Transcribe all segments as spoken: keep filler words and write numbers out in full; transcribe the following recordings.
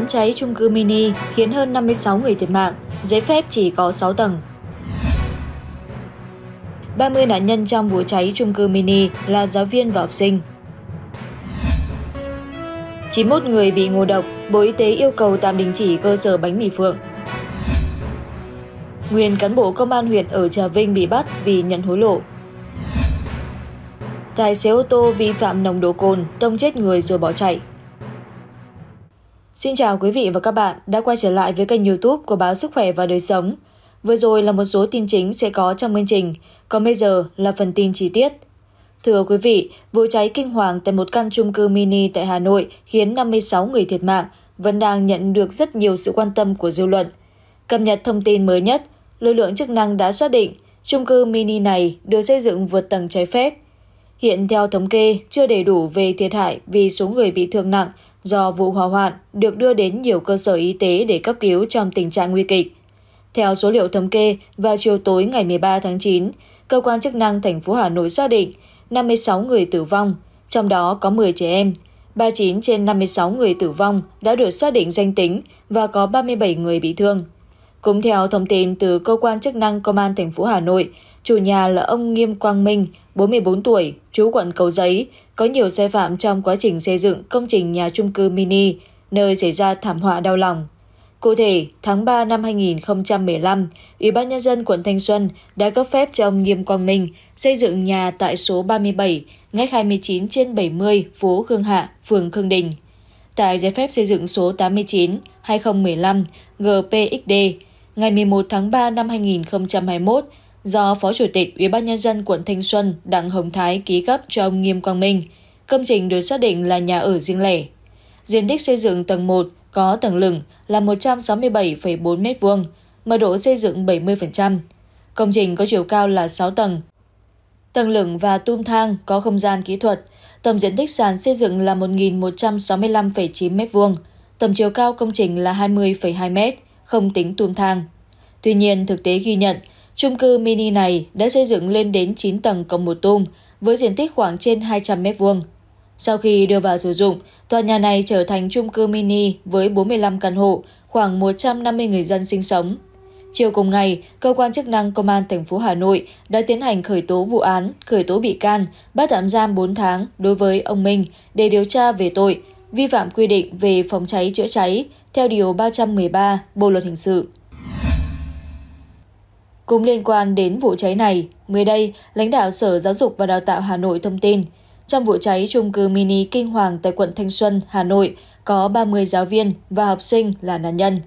án cháy chung cư mini khiến hơn năm mươi sáu người thiệt mạng, giấy phép chỉ có sáu tầng. ba mươi nạn nhân trong vụ cháy chung cư mini là giáo viên và học sinh. chín mươi mốt người bị ngộ độc, Bộ Y tế yêu cầu tạm đình chỉ cơ sở bánh mì Phượng. Nguyên cán bộ công an huyện ở Trà Vinh bị bắt vì nhận hối lộ. Tài xế ô tô vi phạm nồng độ cồn, tông chết người rồi bỏ chạy. Xin chào quý vị và các bạn đã quay trở lại với kênh YouTube của báo Sức khỏe và Đời sống. Vừa rồi là một số tin chính sẽ có trong chương trình, còn bây giờ là phần tin chi tiết. Thưa quý vị, vụ cháy kinh hoàng tại một căn chung cư mini tại Hà Nội khiến năm mươi sáu người thiệt mạng vẫn đang nhận được rất nhiều sự quan tâm của dư luận. Cập nhật thông tin mới nhất, lực lượng chức năng đã xác định chung cư mini này được xây dựng vượt tầng trái phép. Hiện theo thống kê chưa đầy đủ về thiệt hại vì số người bị thương nặng do vụ hỏa hoạn được đưa đến nhiều cơ sở y tế để cấp cứu trong tình trạng nguy kịch. Theo số liệu thống kê, vào chiều tối ngày mười ba tháng chín, cơ quan chức năng thành phố Hà Nội xác định năm mươi sáu người tử vong, trong đó có mười trẻ em. ba mươi chín trên năm mươi sáu người tử vong đã được xác định danh tính và có ba mươi bảy người bị thương. Cũng theo thông tin từ cơ quan chức năng công an thành phố Hà Nội, chủ nhà là ông Nghiêm Quang Minh, bốn mươi bốn tuổi, trú quận Cầu Giấy, có nhiều sai phạm trong quá trình xây dựng công trình nhà chung cư mini, nơi xảy ra thảm họa đau lòng. Cụ thể, tháng ba năm hai nghìn không trăm mười lăm, Ủy ban Nhân dân quận Thanh Xuân đã cấp phép cho ông Nghiêm Quang Minh xây dựng nhà tại số ba mươi bảy, ngách hai mươi chín trên bảy mươi, phố Khương Hạ, phường Khương Đình. Tại giấy phép xây dựng số tám mươi chín trên hai nghìn không trăm mười lăm G P X D, ngày mười một tháng ba năm hai nghìn không trăm hai mươi mốt, do Phó Chủ tịch Ủy ban Nhân dân quận Thanh Xuân Đặng Hồng Thái ký cấp cho ông Nghiêm Quang Minh, công trình được xác định là nhà ở riêng lẻ. Diện tích xây dựng tầng một có tầng lửng là một trăm sáu mươi bảy phẩy bốn mét vuông, mật độ xây dựng bảy mươi phần trăm. Công trình có chiều cao là sáu tầng. Tầng lửng và tum thang có không gian kỹ thuật, tổng diện tích sàn xây dựng là một nghìn một trăm sáu mươi lăm phẩy chín mét vuông, tổng chiều cao công trình là hai mươi phẩy hai mét, không tính tum thang. Tuy nhiên, thực tế ghi nhận, chung cư mini này đã xây dựng lên đến chín tầng cộng một tum với diện tích khoảng trên hai trăm mét vuông. Sau khi đưa vào sử dụng, tòa nhà này trở thành chung cư mini với bốn mươi lăm căn hộ, khoảng một trăm năm mươi người dân sinh sống. Chiều cùng ngày, cơ quan chức năng công an thành phố Hà Nội đã tiến hành khởi tố vụ án, khởi tố bị can, bắt tạm giam bốn tháng đối với ông Minh để điều tra về tội vi phạm quy định về phòng cháy chữa cháy theo điều ba trăm mười ba Bộ luật hình sự. Cũng liên quan đến vụ cháy này, mới đây, lãnh đạo Sở Giáo dục và Đào tạo Hà Nội thông tin, trong vụ cháy chung cư mini kinh hoàng tại quận Thanh Xuân, Hà Nội, có ba mươi giáo viên và học sinh là nạn nhân.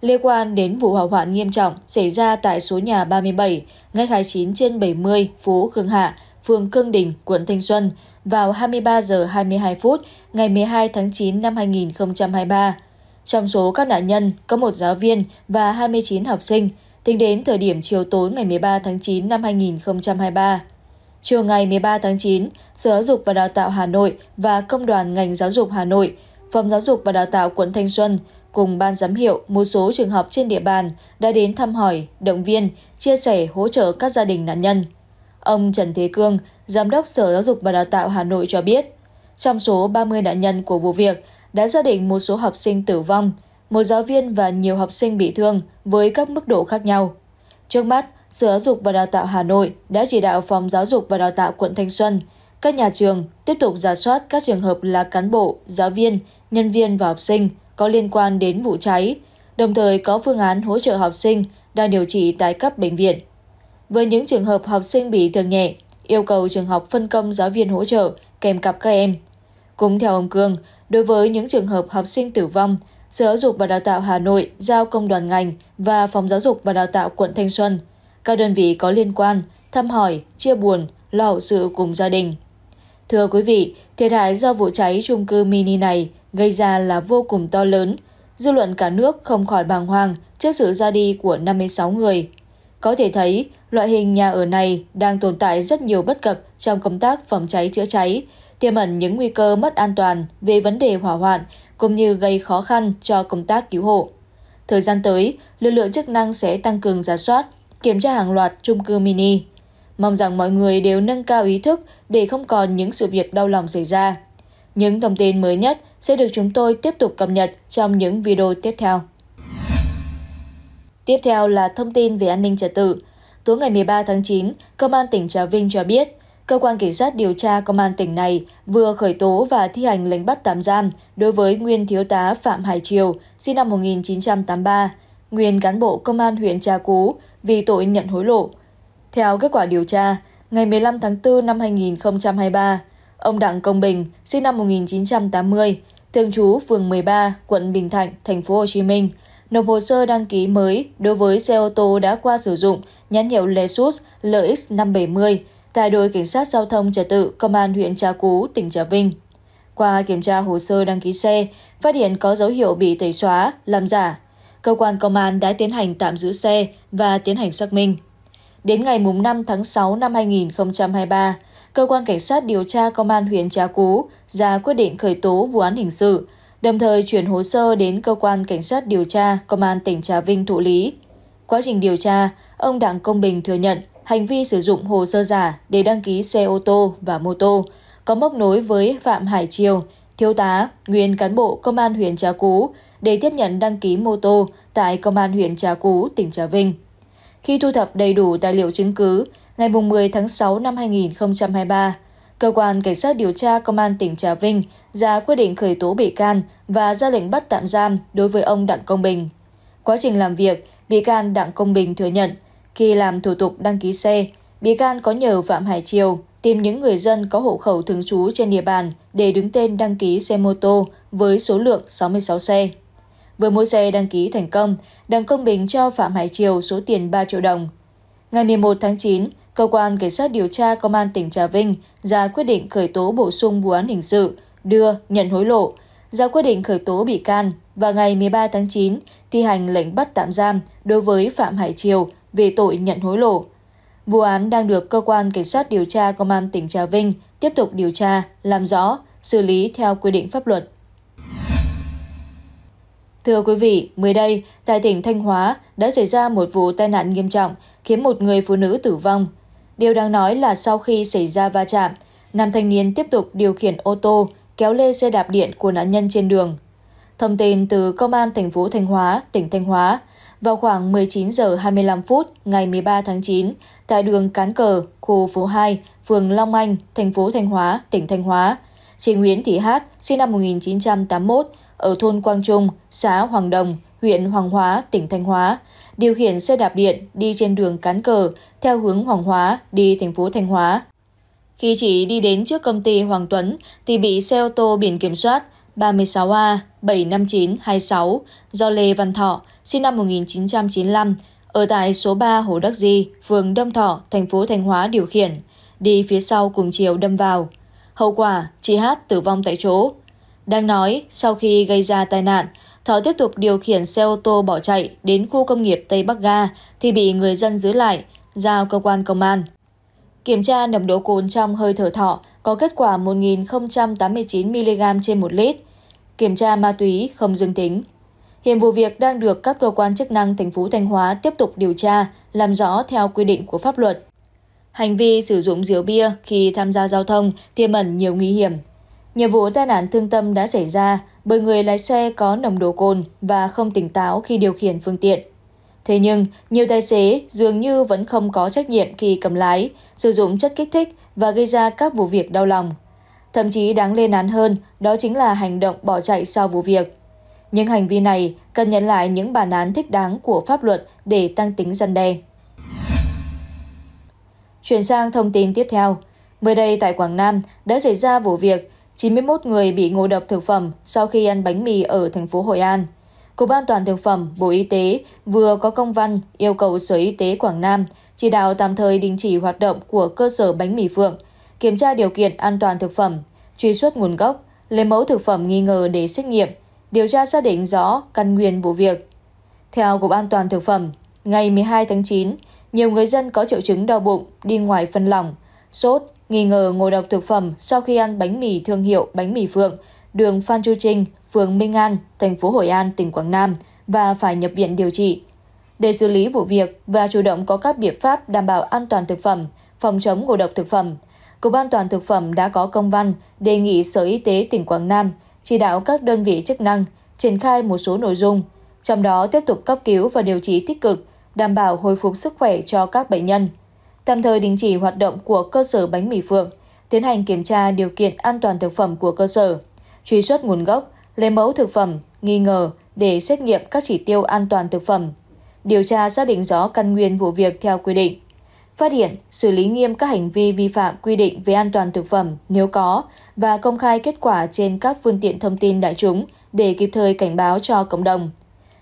Liên quan đến vụ hỏa hoạn nghiêm trọng xảy ra tại số nhà ba mươi bảy, ngách hai mươi chín trên bảy mươi, phố Khương Hạ, phường Khương Đình, quận Thanh Xuân, vào hai mươi ba giờ hai mươi hai phút ngày mười hai tháng chín năm hai nghìn không trăm hai mươi ba. Trong số các nạn nhân có một giáo viên và hai mươi chín học sinh, tính đến thời điểm chiều tối ngày mười ba tháng chín năm hai nghìn không trăm hai mươi ba. Chiều ngày mười ba tháng chín, Sở Giáo dục và Đào tạo Hà Nội và Công đoàn ngành giáo dục Hà Nội, Phòng Giáo dục và Đào tạo quận Thanh Xuân cùng ban giám hiệu một số trường học trên địa bàn đã đến thăm hỏi, động viên, chia sẻ, hỗ trợ các gia đình nạn nhân. Ông Trần Thế Cương, Giám đốc Sở Giáo dục và Đào tạo Hà Nội cho biết, trong số ba mươi nạn nhân của vụ việc đã xác định một số học sinh tử vong, một giáo viên và nhiều học sinh bị thương với các mức độ khác nhau. Trước mắt, Sở Giáo dục và Đào tạo Hà Nội đã chỉ đạo Phòng Giáo dục và Đào tạo quận Thanh Xuân, các nhà trường tiếp tục rà soát các trường hợp là cán bộ, giáo viên, nhân viên và học sinh có liên quan đến vụ cháy, đồng thời có phương án hỗ trợ học sinh đang điều trị tại các bệnh viện. Với những trường hợp học sinh bị thương nhẹ, yêu cầu trường học phân công giáo viên hỗ trợ kèm cặp các em. Cũng theo ông Cương, đối với những trường hợp học sinh tử vong, Sở Giáo dục và Đào tạo Hà Nội giao Công đoàn ngành và Phòng Giáo dục và Đào tạo quận Thanh Xuân, các đơn vị có liên quan thăm hỏi, chia buồn, lo hậu sự cùng gia đình. Thưa quý vị, thiệt hại do vụ cháy chung cư mini này gây ra là vô cùng to lớn. Dư luận cả nước không khỏi bàng hoàng trước sự ra đi của năm mươi sáu người. Có thể thấy, loại hình nhà ở này đang tồn tại rất nhiều bất cập trong công tác phòng cháy chữa cháy, tiềm ẩn những nguy cơ mất an toàn về vấn đề hỏa hoạn cũng như gây khó khăn cho công tác cứu hộ. Thời gian tới, lực lượng chức năng sẽ tăng cường rà soát, kiểm tra hàng loạt chung cư mini. Mong rằng mọi người đều nâng cao ý thức để không còn những sự việc đau lòng xảy ra. Những thông tin mới nhất sẽ được chúng tôi tiếp tục cập nhật trong những video tiếp theo. Tiếp theo là thông tin về an ninh trật tự. Tối ngày mười ba tháng chín, Công an tỉnh Trà Vinh cho biết, Cơ quan Cảnh sát điều tra Công an tỉnh này vừa khởi tố và thi hành lệnh bắt tạm giam đối với nguyên thiếu tá Phạm Hải Triều, sinh năm một nghìn chín trăm tám mươi ba, nguyên cán bộ Công an huyện Trà Cú vì tội nhận hối lộ. Theo kết quả điều tra, ngày mười lăm tháng tư năm hai nghìn không trăm hai mươi ba, ông Đặng Công Bình, sinh năm một nghìn chín trăm tám mươi, thường trú phường mười ba, quận Bình Thạnh, thành phố Hồ Chí Minh, nộp hồ sơ đăng ký mới đối với xe ô tô đã qua sử dụng nhãn hiệu Lexus lờ ích năm bảy mươi tại đội Cảnh sát giao thông trật tự Công an huyện Trà Cú, tỉnh Trà Vinh. Qua kiểm tra hồ sơ đăng ký xe, phát hiện có dấu hiệu bị tẩy xóa, làm giả. Cơ quan công an đã tiến hành tạm giữ xe và tiến hành xác minh. Đến ngày mùng năm tháng sáu năm hai nghìn không trăm hai mươi ba, Cơ quan Cảnh sát điều tra Công an huyện Trà Cú ra quyết định khởi tố vụ án hình sự, đồng thời chuyển hồ sơ đến Cơ quan Cảnh sát điều tra Công an tỉnh Trà Vinh thụ lý. Quá trình điều tra, ông Đặng Công Bình thừa nhận hành vi sử dụng hồ sơ giả để đăng ký xe ô tô và mô tô, có móc nối với Phạm Hải Triều, thiếu tá, nguyên cán bộ Công an huyện Trà Cú để tiếp nhận đăng ký mô tô tại Công an huyện Trà Cú, tỉnh Trà Vinh. Khi thu thập đầy đủ tài liệu chứng cứ, ngày mười tháng sáu năm hai nghìn không trăm hai mươi ba, Cơ quan Cảnh sát điều tra Công an tỉnh Trà Vinh ra quyết định khởi tố bị can và ra lệnh bắt tạm giam đối với ông Đặng Công Bình. Quá trình làm việc, bị can Đặng Công Bình thừa nhận, khi làm thủ tục đăng ký xe, bị can có nhờ Phạm Hải Triều tìm những người dân có hộ khẩu thường trú trên địa bàn để đứng tên đăng ký xe mô tô với số lượng sáu mươi sáu xe. Với mỗi xe đăng ký thành công, Đặng Công Bình cho Phạm Hải Triều số tiền ba triệu đồng. Ngày mười một tháng chín, Cơ quan Cảnh sát điều tra Công an tỉnh Trà Vinh ra quyết định khởi tố bổ sung vụ án hình sự, đưa, nhận hối lộ, ra quyết định khởi tố bị can và ngày mười ba tháng chín thi hành lệnh bắt tạm giam đối với Phạm Hải Triều về tội nhận hối lộ. Vụ án đang được Cơ quan Cảnh sát điều tra Công an tỉnh Trà Vinh tiếp tục điều tra, làm rõ, xử lý theo quy định pháp luật. Thưa quý vị, mới đây, tại tỉnh Thanh Hóa đã xảy ra một vụ tai nạn nghiêm trọng khiến một người phụ nữ tử vong. Điều đáng nói là sau khi xảy ra va chạm, nam thanh niên tiếp tục điều khiển ô tô kéo lê xe đạp điện của nạn nhân trên đường. Thông tin từ Công an thành phố Thanh Hóa, tỉnh Thanh Hóa, vào khoảng mười chín giờ hai mươi lăm phút ngày mười ba tháng chín tại đường Cán Cờ, khu phố hai, phường Long Anh, thành phố Thanh Hóa, tỉnh Thanh Hóa, chị Nguyễn Thị H, sinh năm một nghìn chín trăm tám mươi mốt, ở thôn Quang Trung, xã Hoàng Đồng, huyện Hoàng Hóa, tỉnh Thanh Hóa, điều khiển xe đạp điện đi trên đường Cán Cờ theo hướng Hoàng Hóa đi thành phố Thanh Hóa. Khi chị đi đến trước công ty Hoàng Tuấn thì bị xe ô tô biển kiểm soát ba mươi sáu A bảy năm chín hai sáu do Lê Văn Thọ, sinh năm một nghìn chín trăm chín mươi lăm, ở tại số ba Hồ Đắc Di, phường Đông Thọ, thành phố Thanh Hóa điều khiển, đi phía sau cùng chiều đâm vào. Hậu quả, chị Hát tử vong tại chỗ. Đang nói, sau khi gây ra tai nạn, Thọ tiếp tục điều khiển xe ô tô bỏ chạy đến khu công nghiệp Tây Bắc Ga thì bị người dân giữ lại, giao cơ quan công an. Kiểm tra nồng độ cồn trong hơi thở Thọ có kết quả một nghìn không trăm tám mươi chín mi-li-gam trên một lít. Kiểm tra ma túy không dương tính. Hiện vụ việc đang được các cơ quan chức năng thành phố Thanh Hóa tiếp tục điều tra, làm rõ theo quy định của pháp luật. Hành vi sử dụng rượu bia khi tham gia giao thông tiềm ẩn nhiều nguy hiểm. Nhiều vụ tai nạn thương tâm đã xảy ra bởi người lái xe có nồng độ cồn và không tỉnh táo khi điều khiển phương tiện. Thế nhưng, nhiều tài xế dường như vẫn không có trách nhiệm khi cầm lái, sử dụng chất kích thích và gây ra các vụ việc đau lòng. Thậm chí đáng lên án hơn, đó chính là hành động bỏ chạy sau vụ việc. Những hành vi này cần nhận lại những bản án thích đáng của pháp luật để tăng tính răn đe. Chuyển sang thông tin tiếp theo. Mới đây tại Quảng Nam đã xảy ra vụ việc chín mươi mốt người bị ngộ độc thực phẩm sau khi ăn bánh mì ở thành phố Hội An. Cục An toàn Thực phẩm, Bộ Y tế vừa có công văn yêu cầu Sở Y tế Quảng Nam chỉ đạo tạm thời đình chỉ hoạt động của cơ sở bánh mì Phượng, kiểm tra điều kiện an toàn thực phẩm, truy xuất nguồn gốc, lấy mẫu thực phẩm nghi ngờ để xét nghiệm, điều tra xác định rõ căn nguyên vụ việc. Theo Cục An toàn Thực phẩm, ngày mười hai tháng chín, nhiều người dân có triệu chứng đau bụng, đi ngoài phân lỏng, sốt, nghi ngờ ngộ độc thực phẩm sau khi ăn bánh mì thương hiệu bánh mì Phượng, đường Phan Chu Trinh, phường Minh An, thành phố Hội An, tỉnh Quảng Nam và phải nhập viện điều trị. Để xử lý vụ việc và chủ động có các biện pháp đảm bảo an toàn thực phẩm, phòng chống ngộ độc thực phẩm, Cục An toàn Thực phẩm đã có công văn đề nghị Sở Y tế tỉnh Quảng Nam chỉ đạo các đơn vị chức năng triển khai một số nội dung, trong đó tiếp tục cấp cứu và điều trị tích cực, đảm bảo hồi phục sức khỏe cho các bệnh nhân. Tạm thời đình chỉ hoạt động của cơ sở bánh mì Phượng, tiến hành kiểm tra điều kiện an toàn thực phẩm của cơ sở, truy xuất nguồn gốc, lấy mẫu thực phẩm nghi ngờ để xét nghiệm các chỉ tiêu an toàn thực phẩm, điều tra xác định rõ căn nguyên vụ việc theo quy định, phát hiện, xử lý nghiêm các hành vi vi phạm quy định về an toàn thực phẩm nếu có và công khai kết quả trên các phương tiện thông tin đại chúng để kịp thời cảnh báo cho cộng đồng.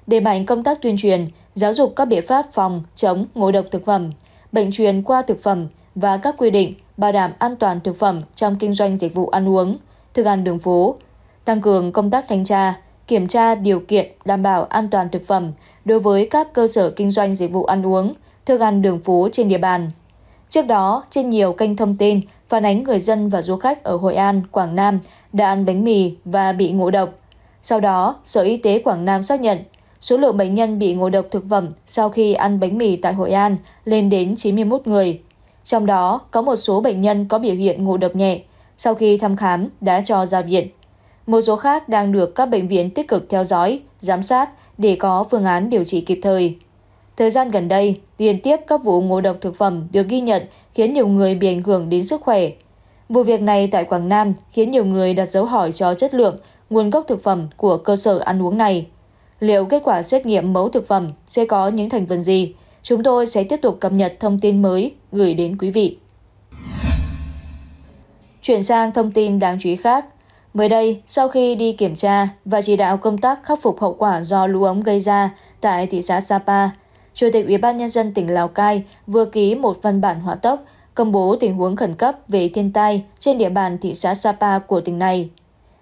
Đẩy mạnh công tác tuyên truyền, giáo dục các biện pháp phòng, chống, ngộ độc thực phẩm, bệnh truyền qua thực phẩm và các quy định bảo đảm an toàn thực phẩm trong kinh doanh dịch vụ ăn uống, thức ăn đường phố, tăng cường công tác thanh tra, kiểm tra điều kiện đảm bảo an toàn thực phẩm đối với các cơ sở kinh doanh dịch vụ ăn uống, thức ăn đường phố trên địa bàn. Trước đó, trên nhiều kênh thông tin phản ánh người dân và du khách ở Hội An, Quảng Nam đã ăn bánh mì và bị ngộ độc. Sau đó, Sở Y tế Quảng Nam xác nhận số lượng bệnh nhân bị ngộ độc thực phẩm sau khi ăn bánh mì tại Hội An lên đến chín mươi mốt người. Trong đó, có một số bệnh nhân có biểu hiện ngộ độc nhẹ, sau khi thăm khám đã cho ra viện. Một số khác đang được các bệnh viện tích cực theo dõi, giám sát để có phương án điều trị kịp thời. Thời gian gần đây, liên tiếp các vụ ngộ độc thực phẩm được ghi nhận khiến nhiều người bị ảnh hưởng đến sức khỏe. Vụ việc này tại Quảng Nam khiến nhiều người đặt dấu hỏi cho chất lượng, nguồn gốc thực phẩm của cơ sở ăn uống này. Liệu kết quả xét nghiệm mẫu thực phẩm sẽ có những thành phần gì? Chúng tôi sẽ tiếp tục cập nhật thông tin mới gửi đến quý vị. Chuyển sang thông tin đáng chú ý khác. Mới đây, sau khi đi kiểm tra và chỉ đạo công tác khắc phục hậu quả do lũ ống gây ra tại thị xã Sapa, Chủ tịch Ủy ban Nhân dân tỉnh Lào Cai vừa ký một văn bản hỏa tốc công bố tình huống khẩn cấp về thiên tai trên địa bàn thị xã Sapa của tỉnh này.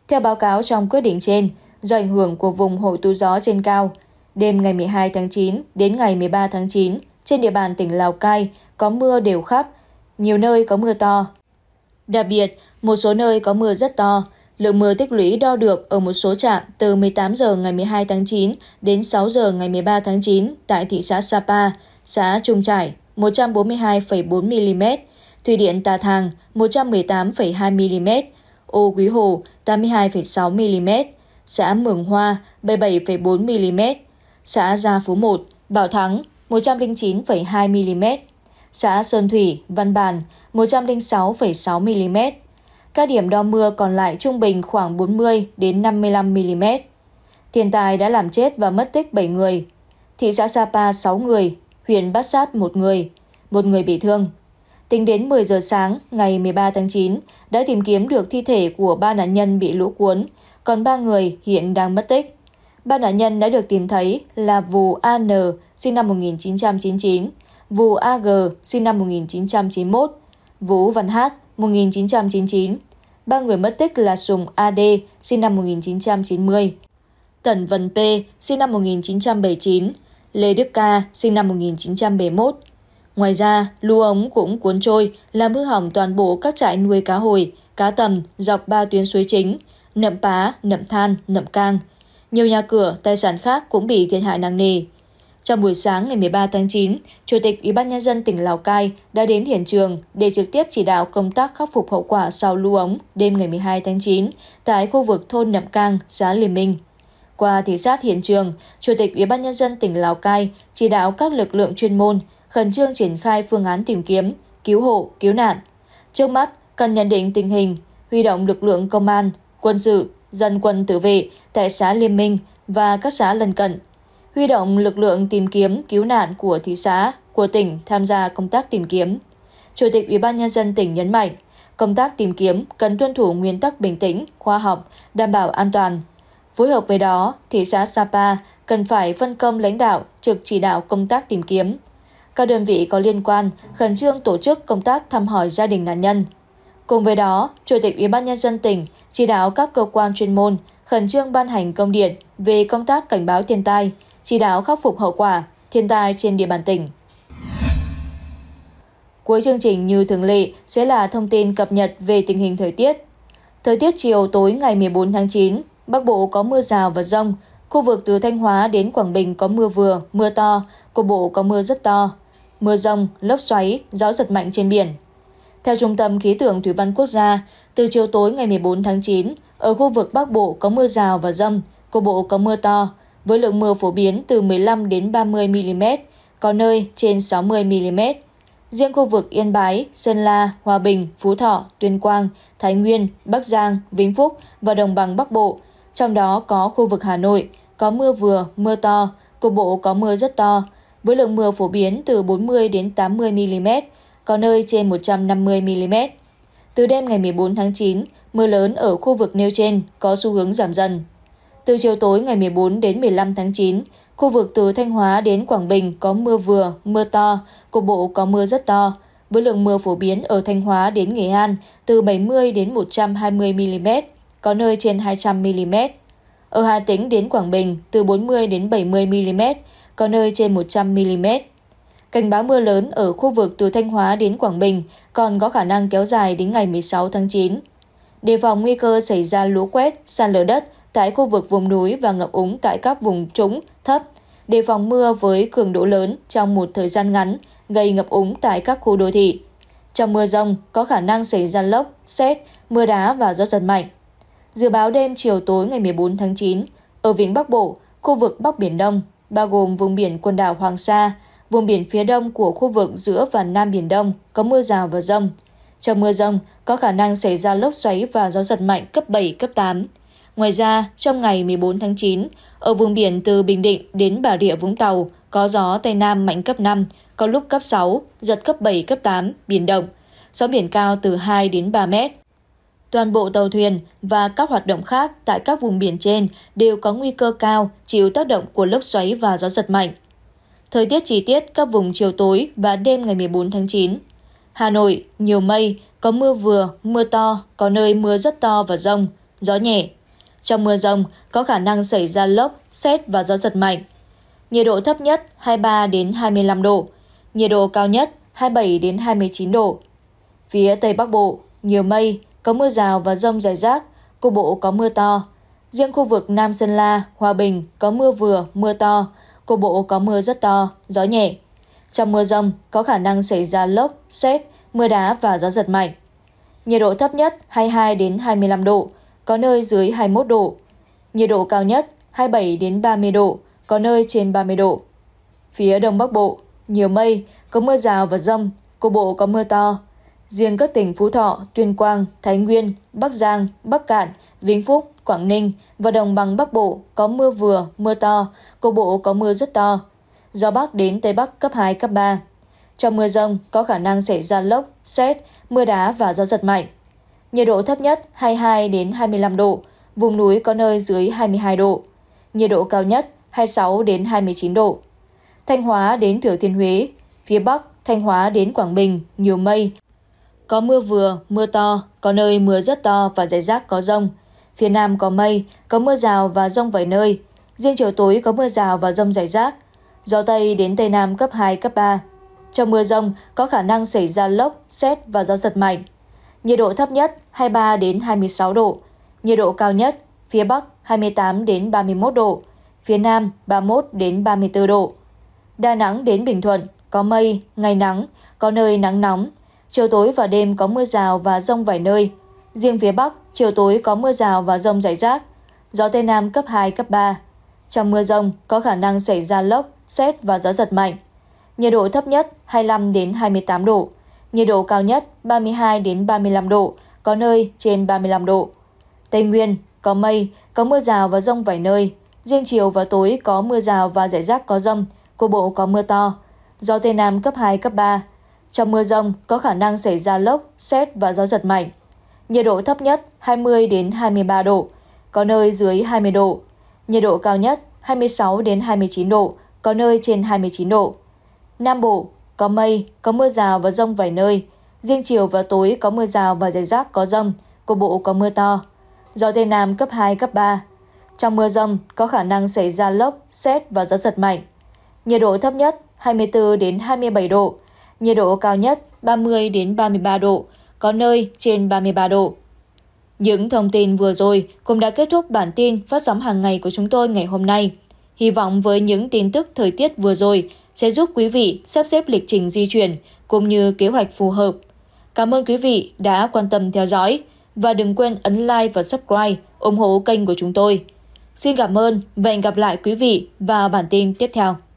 Theo báo cáo trong quyết định trên, do ảnh hưởng của vùng hội tụ gió trên cao, đêm ngày mười hai tháng chín đến ngày mười ba tháng chín, trên địa bàn tỉnh Lào Cai có mưa đều khắp, nhiều nơi có mưa to. Đặc biệt, một số nơi có mưa rất to, lượng mưa tích lũy đo được ở một số trạm từ mười tám giờ ngày mười hai tháng chín đến sáu giờ ngày mười ba tháng chín tại thị xã Sapa, xã Trung Trải một trăm bốn mươi hai phẩy bốn mi-li-mét, Thủy Điện Tà Thàng một trăm mười tám phẩy hai mi-li-mét, Ô Quý Hồ tám mươi hai phẩy sáu mi-li-mét, xã Mường Hoa bảy mươi bảy phẩy bốn mi-li-mét, xã Gia Phú một, Bảo Thắng một trăm lẻ chín phẩy hai mi-li-mét, xã Sơn Thủy, Văn Bàn một trăm lẻ sáu phẩy sáu mi-li-mét. Các điểm đo mưa còn lại trung bình khoảng bốn mươi đến năm mươi lăm mi-li-mét. Thiên tai đã làm chết và mất tích bảy người, thị xã Sapa sáu người, huyện Bát Sát một người, một người bị thương. Tính đến mười giờ sáng ngày mười ba tháng chín đã tìm kiếm được thi thể của ba nạn nhân bị lũ cuốn, còn ba người hiện đang mất tích. Ba nạn nhân đã được tìm thấy là Vù a en sinh năm một nghìn chín trăm chín mươi chín, Vù a giê sinh năm một nghìn chín trăm chín mươi mốt, Vũ Văn Hát một nghìn chín trăm chín mươi chín. Ba người mất tích là Sùng a đê sinh năm một nghìn chín trăm chín mươi, Tần Vân P sinh năm một nghìn chín trăm bảy mươi chín, Lê Đức Ca sinh năm một nghìn chín trăm bảy mươi mốt. Ngoài ra, lũ ống cũng cuốn trôi làm hư hỏng toàn bộ các trại nuôi cá hồi, cá tầm dọc ba tuyến suối chính, Nậm Pá, Nậm Than, Nậm Cang. Nhiều nhà cửa, tài sản khác cũng bị thiệt hại nặng nề. Trong buổi sáng ngày mười ba tháng chín, Chủ tịch Ủy ban Nhân dân tỉnh Lào Cai đã đến hiện trường để trực tiếp chỉ đạo công tác khắc phục hậu quả sau lũ ống đêm ngày mười hai tháng chín tại khu vực thôn Nậm Cang, xã Liên Minh. Qua thị sát hiện trường, Chủ tịch Ủy ban Nhân dân tỉnh Lào Cai chỉ đạo các lực lượng chuyên môn khẩn trương triển khai phương án tìm kiếm, cứu hộ, cứu nạn. Trước mắt, cần nhận định tình hình, huy động lực lượng công an, quân sự, dân quân tự vệ tại xã Liên Minh và các xã lân cận, huy động lực lượng tìm kiếm cứu nạn của thị xã, của tỉnh tham gia công tác tìm kiếm. Chủ tịch Ủy ban Nhân dân tỉnh nhấn mạnh, công tác tìm kiếm cần tuân thủ nguyên tắc bình tĩnh, khoa học, đảm bảo an toàn. Phối hợp với đó, thị xã Sapa cần phải phân công lãnh đạo trực chỉ đạo công tác tìm kiếm. Các đơn vị có liên quan khẩn trương tổ chức công tác thăm hỏi gia đình nạn nhân. Cùng với đó, Chủ tịch Ủy ban Nhân dân tỉnh chỉ đạo các cơ quan chuyên môn khẩn trương ban hành công điện về công tác cảnh báo thiên tai, chỉ đạo khắc phục hậu quả thiên tai trên địa bàn tỉnh. Cuối chương trình như thường lệ sẽ là thông tin cập nhật về tình hình thời tiết. Thời tiết chiều tối ngày mười bốn tháng chín, Bắc Bộ có mưa rào và dông, khu vực từ Thanh Hóa đến Quảng Bình có mưa vừa, mưa to, cục bộ có mưa rất to, mưa dông, lốc xoáy, gió giật mạnh trên biển. Theo Trung tâm Khí tượng Thủy văn Quốc gia, từ chiều tối ngày mười bốn tháng chín, ở khu vực Bắc Bộ có mưa rào và dông, cục bộ có mưa to, với lượng mưa phổ biến từ mười lăm đến ba mươi mi-li-mét, có nơi trên sáu mươi mi-li-mét. Riêng khu vực Yên Bái, Sơn La, Hòa Bình, Phú Thọ, Tuyên Quang, Thái Nguyên, Bắc Giang, Vĩnh Phúc và Đồng bằng Bắc Bộ, trong đó có khu vực Hà Nội, có mưa vừa, mưa to, cục bộ có mưa rất to, với lượng mưa phổ biến từ bốn mươi đến tám mươi mi-li-mét, có nơi trên một trăm năm mươi mi-li-mét. Từ đêm ngày mười bốn tháng chín, mưa lớn ở khu vực nêu trên có xu hướng giảm dần. Từ chiều tối ngày mười bốn đến mười lăm tháng chín, khu vực từ Thanh Hóa đến Quảng Bình có mưa vừa, mưa to, cục bộ có mưa rất to, với lượng mưa phổ biến ở Thanh Hóa đến Nghệ An từ bảy mươi đến một trăm hai mươi mi-li-mét, có nơi trên hai trăm mi-li-mét. Ở Hà Tĩnh đến Quảng Bình từ bốn mươi đến bảy mươi mi-li-mét, có nơi trên một trăm mi-li-mét. Cảnh báo mưa lớn ở khu vực từ Thanh Hóa đến Quảng Bình còn có khả năng kéo dài đến ngày mười sáu tháng chín. Đề phòng nguy cơ xảy ra lũ quét, sạt lở đất tại khu vực vùng núi và ngập úng tại các vùng trũng thấp, đề phòng mưa với cường độ lớn trong một thời gian ngắn gây ngập úng tại các khu đô thị. Trong mưa dông có khả năng xảy ra lốc, sét, mưa đá và gió giật mạnh. Dự báo đêm chiều tối ngày mười bốn tháng chín, ở Vịnh Bắc Bộ, khu vực Bắc Biển Đông, bao gồm vùng biển quần đảo Hoàng Sa, vùng biển phía đông của khu vực giữa và Nam Biển Đông có mưa rào và dông. Trong mưa dông có khả năng xảy ra lốc xoáy và gió giật mạnh cấp bảy, cấp tám. Ngoài ra, trong ngày mười bốn tháng chín, ở vùng biển từ Bình Định đến Bà Rịa Vũng Tàu có gió Tây Nam mạnh cấp năm, có lúc cấp sáu, giật cấp bảy, cấp tám, biển động, sóng biển cao từ hai đến ba mét. Toàn bộ tàu thuyền và các hoạt động khác tại các vùng biển trên đều có nguy cơ cao chịu tác động của lốc xoáy và gió giật mạnh. Thời tiết chi tiết các vùng chiều tối và đêm ngày mười bốn tháng chín. Hà Nội, nhiều mây, có mưa vừa, mưa to, có nơi mưa rất to và dông, gió nhẹ. Trong mưa dông có khả năng xảy ra lốc, sét và gió giật mạnh. Nhiệt độ thấp nhất hai mươi ba đến hai mươi lăm độ, nhiệt độ cao nhất hai mươi bảy đến hai mươi chín độ. Phía Tây Bắc Bộ, nhiều mây, có mưa rào và dông rải rác, cục bộ có mưa to. Riêng khu vực Nam Sơn La, Hòa Bình có mưa vừa, mưa to, cục bộ có mưa rất to, gió nhẹ. Trong mưa dông có khả năng xảy ra lốc, sét, mưa đá và gió giật mạnh. Nhiệt độ thấp nhất hai mươi hai đến hai mươi lăm độ, có nơi dưới hai mươi mốt độ. Nhiệt độ cao nhất hai mươi bảy đến ba mươi độ, có nơi trên ba mươi độ. Phía Đông Bắc Bộ, nhiều mây, có mưa rào và dông, cục bộ có mưa to. Riêng các tỉnh Phú Thọ, Tuyên Quang, Thái Nguyên, Bắc Giang, Bắc Cạn, Vĩnh Phúc, Quảng Ninh và Đồng bằng Bắc Bộ có mưa vừa, mưa to, cục bộ có mưa rất to. Gió Bắc đến Tây Bắc cấp hai, cấp ba. Trong mưa dông có khả năng xảy ra lốc, sét, mưa đá và gió giật mạnh. Nhiệt độ thấp nhất hai mươi hai đến hai mươi lăm độ, vùng núi có nơi dưới hai mươi hai độ. Nhiệt độ cao nhất hai mươi sáu đến hai mươi chín độ. Thanh Hóa đến Thừa Thiên Huế, phía Bắc, Thanh Hóa đến Quảng Bình, nhiều mây. Có mưa vừa, mưa to, có nơi mưa rất to và rải rác có dông. Phía Nam có mây, có mưa rào và dông vài nơi. Riêng chiều tối có mưa rào và dông rải rác. Gió Tây đến Tây Nam cấp hai, cấp ba. Trong mưa dông có khả năng xảy ra lốc, sét và gió giật mạnh. Nhiệt độ thấp nhất hai mươi ba đến hai mươi sáu độ. Nhiệt độ cao nhất phía Bắc hai mươi tám đến ba mươi mốt độ, phía Nam ba mươi mốt đến ba mươi tư độ. Đà Nẵng đến Bình Thuận có mây, ngày nắng, có nơi nắng nóng. Chiều tối và đêm có mưa rào và dông vài nơi. Riêng phía Bắc, chiều tối có mưa rào và dông rải rác. Gió Tây Nam cấp hai, cấp ba. Trong mưa dông có khả năng xảy ra lốc, sét và gió giật mạnh. Nhiệt độ thấp nhất hai mươi lăm đến hai mươi tám độ. Nhiệt độ cao nhất ba mươi hai đến ba mươi lăm độ, có nơi trên ba mươi lăm độ. Tây Nguyên, có mây, có mưa rào và dông vài nơi. Riêng chiều và tối có mưa rào và rải rác có dông, cục bộ có mưa to. Gió Tây Nam cấp hai, cấp ba. Trong mưa dông có khả năng xảy ra lốc, sét và gió giật mạnh. Nhiệt độ thấp nhất hai mươi đến hai mươi ba độ, có nơi dưới hai mươi độ. Nhiệt độ cao nhất hai mươi sáu đến hai mươi chín độ, có nơi trên hai mươi chín độ. Nam Bộ, có mây, có mưa rào và dông vài nơi. Riêng chiều và tối có mưa rào và rải rác có dông, cục bộ có mưa to. Gió Tây Nam cấp hai, cấp ba. Trong mưa dông có khả năng xảy ra lốc, sét và gió giật mạnh. Nhiệt độ thấp nhất hai mươi tư đến hai mươi bảy độ. Nhiệt độ cao nhất ba mươi đến ba mươi ba độ, có nơi trên ba mươi ba độ. Những thông tin vừa rồi cũng đã kết thúc bản tin phát sóng hàng ngày của chúng tôi ngày hôm nay. Hy vọng với những tin tức thời tiết vừa rồi sẽ giúp quý vị sắp xếp lịch trình di chuyển cũng như kế hoạch phù hợp. Cảm ơn quý vị đã quan tâm theo dõi và đừng quên ấn like và subscribe ủng hộ kênh của chúng tôi. Xin cảm ơn và hẹn gặp lại quý vị vào bản tin tiếp theo.